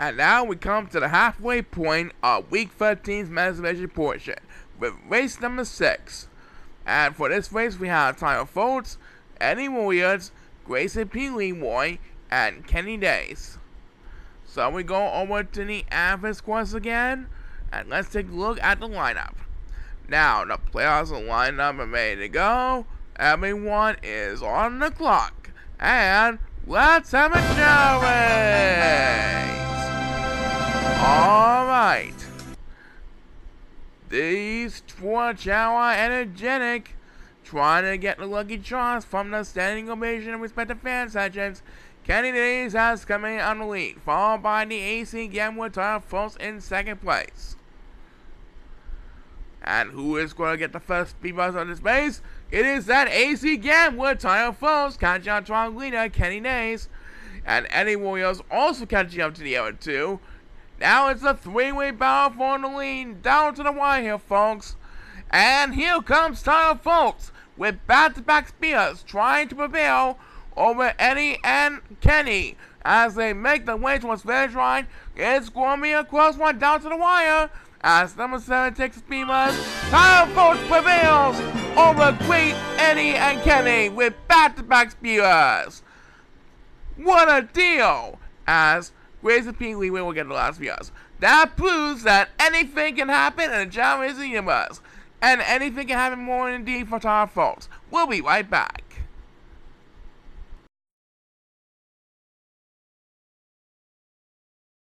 And now we come to the halfway point of Week 13's Masturbation portion with race number 6. And for this race, we have Tyler Folts, Eddie Warriors, Grayson P. Leroy, and Kenny Days. So we go over to the Amphis Quest again, and let's take a look at the lineup. Now, the playoffs are lined up and ready to go. Everyone is on the clock. And let's have a show race! Alright. These Twitch are energetic, trying to get the lucky draws from the standing ovation and respective fan sections. Kenny Days has come in on the lead, followed by the AC Gambler Tire False in second place. And who is going to get the first speed buzz on this race? It is that AC Gambler Tire Falls catching up to our leader, Kenny Days. And Eddie Warriors also catching up to the other two. Now it's a three-way battle for the lead down to the wire here, folks. And here comes Tyler Folts with back-to-back spears trying to prevail over Eddie and Kenny as they make the way towards finish line. It's going to be a close one down to the wire as number 7 takes the speed rush. Tyler Folts prevails over great Eddie and Kenny with back-to-back spears. What a deal! As Grayson P. Leroy will get the last few hours. That proves that anything can happen in a John Racing universe. And anything can happen more indeed for Tyler Folts. We'll be right back.